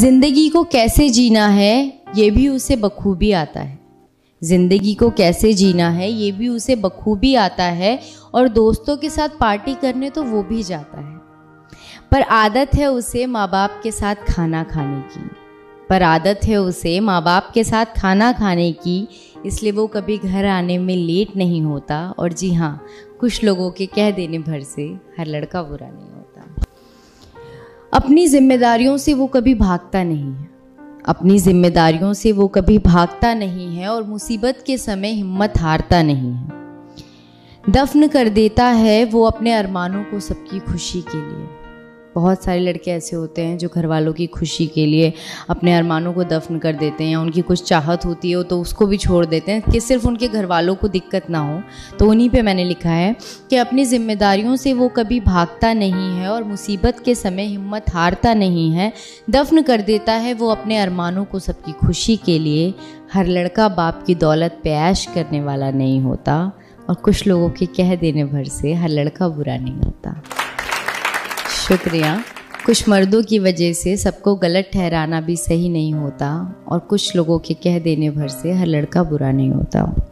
ज़िंदगी को कैसे जीना है ये भी उसे बखूबी आता है। ज़िंदगी को कैसे जीना है ये भी उसे बखूबी आता है और दोस्तों के साथ पार्टी करने तो वो भी जाता है, पर आदत है उसे माँ बाप के साथ खाना खाने की, इसलिए वो कभी घर आने में लेट नहीं होता। और जी हाँ, कुछ लोगों के कह देने भर से हर लड़का बुरा नहीं होता। अपनी जिम्मेदारियों से वो कभी भागता नहीं है, और मुसीबत के समय हिम्मत हारता नहीं है। दफन कर देता है वो अपने अरमानों को सबकी खुशी के लिए। बहुत सारे लड़के ऐसे होते हैं जो घर वालों की खुशी के लिए अपने अरमानों को दफन कर देते हैं, या उनकी कुछ चाहत होती है तो उसको भी छोड़ देते हैं कि सिर्फ उनके घर वालों को दिक्कत ना हो। तो उन्हीं पे मैंने लिखा है कि अपनी जिम्मेदारियों से वो कभी भागता नहीं है और मुसीबत के समय हिम्मत हारता नहीं है। दफन कर देता है वो अपने अरमानों को सबकी खुशी के लिए। हर लड़का बाप की दौलत पे ऐश करने वाला नहीं होता, और कुछ लोगों के कह देने भर से हर लड़का बुरा नहीं होता। शुक्रिया। कुछ मर्दों की वजह से सबको गलत ठहराना भी सही नहीं होता, और कुछ लोगों के कह देने भर से हर लड़का बुरा नहीं होता।